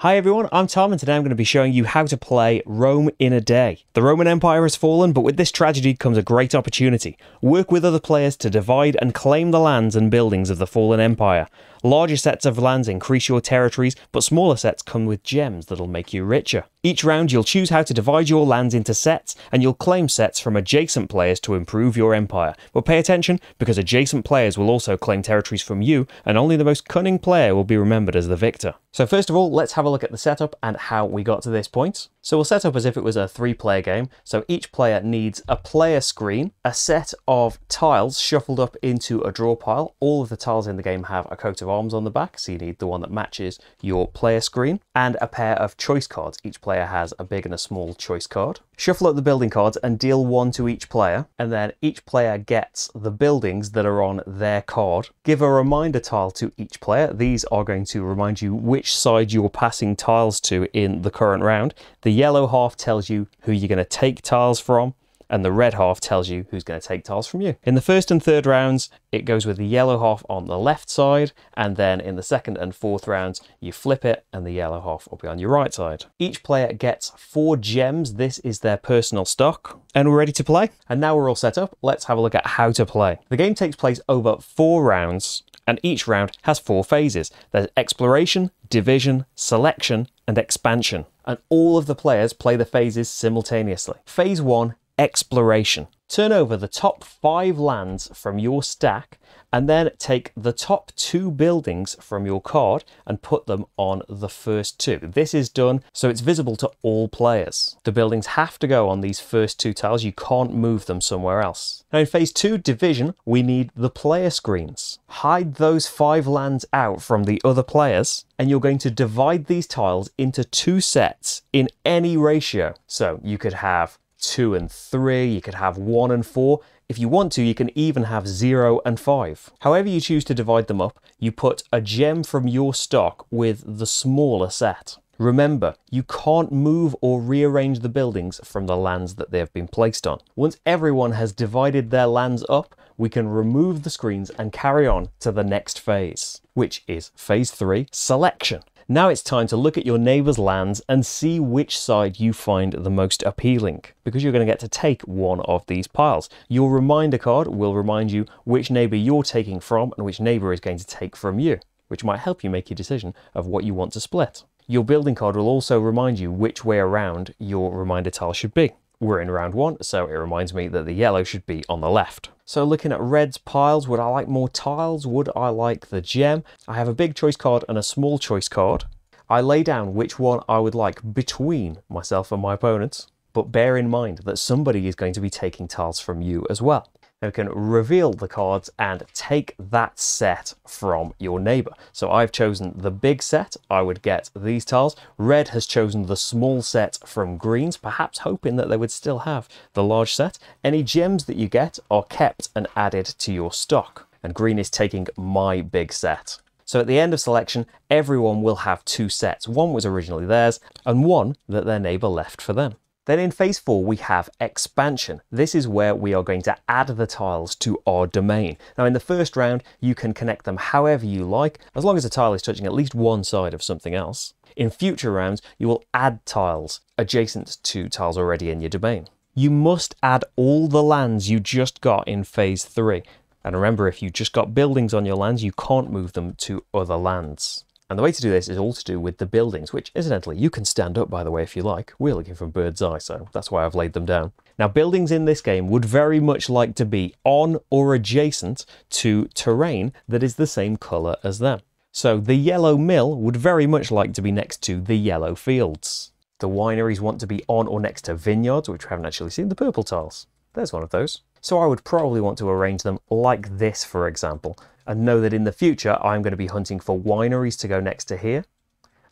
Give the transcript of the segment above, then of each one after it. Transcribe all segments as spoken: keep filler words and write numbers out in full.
Hi everyone, I'm Tom and today I'm going to be showing you how to play Rome in a Day. The Roman Empire has fallen, but with this tragedy comes a great opportunity. Work with other players to divide and claim the lands and buildings of the fallen empire. Larger sets of lands increase your territories, but smaller sets come with gems that'll make you richer. Each round you'll choose how to divide your lands into sets, and you'll claim sets from adjacent players to improve your empire. But pay attention, because adjacent players will also claim territories from you, and only the most cunning player will be remembered as the victor. So first of all, let's have a look at the setup and how we got to this point. So we'll set up as if it was a three-player game. So each player needs a player screen, a set of tiles shuffled up into a draw pile. All of the tiles in the game have a coat of arms on the back, so you need the one that matches your player screen, and a pair of choice cards. Each player has a big and a small choice card. Shuffle up the building cards and deal one to each player, and then each player gets the buildings that are on their card. Give a reminder tile to each player. These are going to remind you which side you're passing tiles to in the current round. The yellow half tells you who you're going to take tiles from, and the red half tells you who's going to take tiles from you. In the first and third rounds, it goes with the yellow half on the left side, and then in the second and fourth rounds, you flip it and the yellow half will be on your right side. Each player gets four gems. This is their personal stock, and we're ready to play. And now we're all set up, let's have a look at how to play. The game takes place over four rounds, and each round has four phases. There's exploration, division, selection, and expansion. And all of the players play the phases simultaneously. Phase one, exploration. Turn over the top five lands from your stack, and then take the top two buildings from your card and put them on the first two. This is done so it's visible to all players. The buildings have to go on these first two tiles. You can't move them somewhere else. Now in phase two, division, we need the player screens. Hide those five lands out from the other players, and you're going to divide these tiles into two sets in any ratio. So you could have two and three, you could have one and four. If you want to, you can even have zero and five. However you choose to divide them up, you put a gem from your stock with the smaller set. Remember, you can't move or rearrange the buildings from the lands that they have been placed on. Once everyone has divided their lands up, we can remove the screens and carry on to the next phase, which is phase three, selection. Now it's time to look at your neighbour's lands and see which side you find the most appealing, because you're going to get to take one of these piles. Your reminder card will remind you which neighbour you're taking from and which neighbour is going to take from you, which might help you make your decision of what you want to split. Your building card will also remind you which way around your reminder tile should be. We're in round one, so it reminds me that the yellow should be on the left. So looking at red's piles, would I like more tiles? Would I like the gem? I have a big choice card and a small choice card. I lay down which one I would like between myself and my opponents, but bear in mind that somebody is going to be taking tiles from you as well. Now we can reveal the cards and take that set from your neighbour. So I've chosen the big set, I would get these tiles. Red has chosen the small set from greens, perhaps hoping that they would still have the large set. Any gems that you get are kept and added to your stock. And green is taking my big set. So at the end of selection, everyone will have two sets. One was originally theirs, and one that their neighbour left for them. Then in phase four, we have expansion. This is where we are going to add the tiles to our domain. Now in the first round, you can connect them however you like, as long as the tile is touching at least one side of something else. In future rounds, you will add tiles adjacent to tiles already in your domain. You must add all the lands you just got in phase three. And remember, if you just got buildings on your lands, you can't move them to other lands. And the way to do this is all to do with the buildings, which incidentally, you can stand up by the way if you like. We're looking from bird's eye, so that's why I've laid them down. Now buildings in this game would very much like to be on or adjacent to terrain that is the same colour as them. So the yellow mill would very much like to be next to the yellow fields. The wineries want to be on or next to vineyards, which we haven't actually seen, the purple tiles. There's one of those. So I would probably want to arrange them like this, for example, and know that in the future I'm going to be hunting for wineries to go next to here,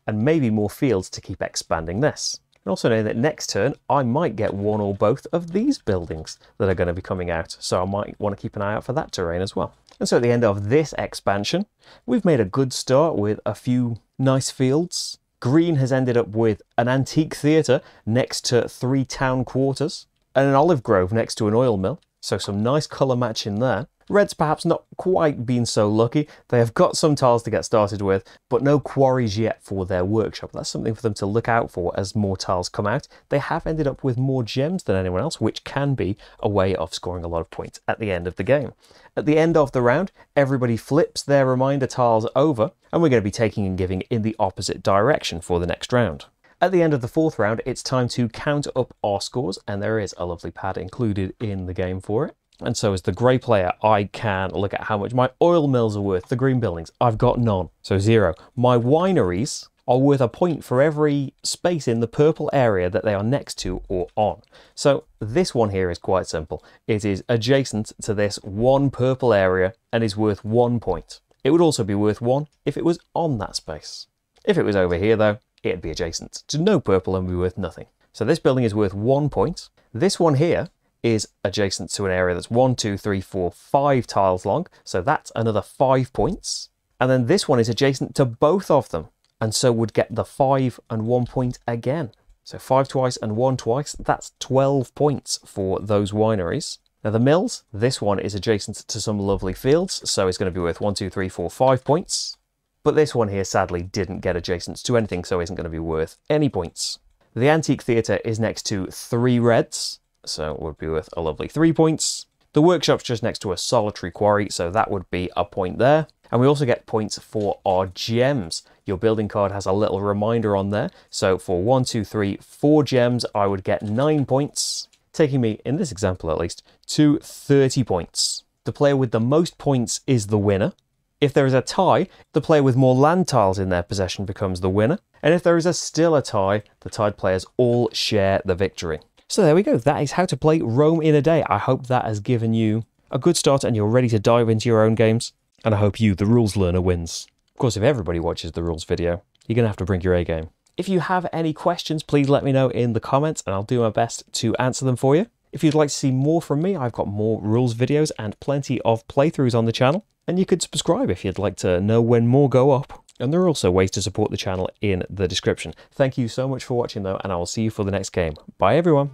and maybe more fields to keep expanding this. And also know that next turn I might get one or both of these buildings that are going to be coming out, so I might want to keep an eye out for that terrain as well. And so at the end of this expansion, we've made a good start with a few nice fields. Green has ended up with an antique theatre next to three town quarters, and an olive grove next to an oil mill, so some nice colour matching there. Red's perhaps not quite been so lucky. They have got some tiles to get started with, but no quarries yet for their workshop. That's something for them to look out for as more tiles come out. They have ended up with more gems than anyone else, which can be a way of scoring a lot of points at the end of the game. At the end of the round, everybody flips their reminder tiles over, and we're going to be taking and giving in the opposite direction for the next round. At the end of the fourth round, it's time to count up our scores, and there is a lovely pad included in the game for it. And so as the grey player, I can look at how much my oil mills are worth. The green buildings, I've got none, so zero. My wineries are worth a point for every space in the purple area that they are next to or on. So this one here is quite simple. It is adjacent to this one purple area and is worth one point. It would also be worth one if it was on that space. If it was over here though, it'd be adjacent to no purple and be worth nothing. So this building is worth one point. This one here is adjacent to an area that's one, two, three, four, five tiles long. So that's another five points. And then this one is adjacent to both of them. And so would get the five and one point again. So five twice and one twice, that's twelve points for those wineries. Now the mills, this one is adjacent to some lovely fields. So it's going to be worth one, two, three, four, five points. But this one here sadly didn't get adjacent to anything, so isn't going to be worth any points. The Antique Theatre is next to three reds, so it would be worth a lovely three points. The workshop's just next to a solitary quarry, so that would be a point there. And we also get points for our gems. Your building card has a little reminder on there, so for one, two, three, four gems, I would get nine points, taking me, in this example at least, to thirty points. The player with the most points is the winner. If there is a tie, the player with more land tiles in their possession becomes the winner. And if there is a still a tie, the tied players all share the victory. So there we go. That is how to play Rome in a Day. I hope that has given you a good start and you're ready to dive into your own games. And I hope you, the rules learner, wins. Of course, if everybody watches the rules video, you're going to have to bring your A game. If you have any questions, please let me know in the comments and I'll do my best to answer them for you. If you'd like to see more from me, I've got more rules videos and plenty of playthroughs on the channel. And you could subscribe if you'd like to know when more go up. And there are also ways to support the channel in the description. Thank you so much for watching though, and I will see you for the next game. Bye everyone.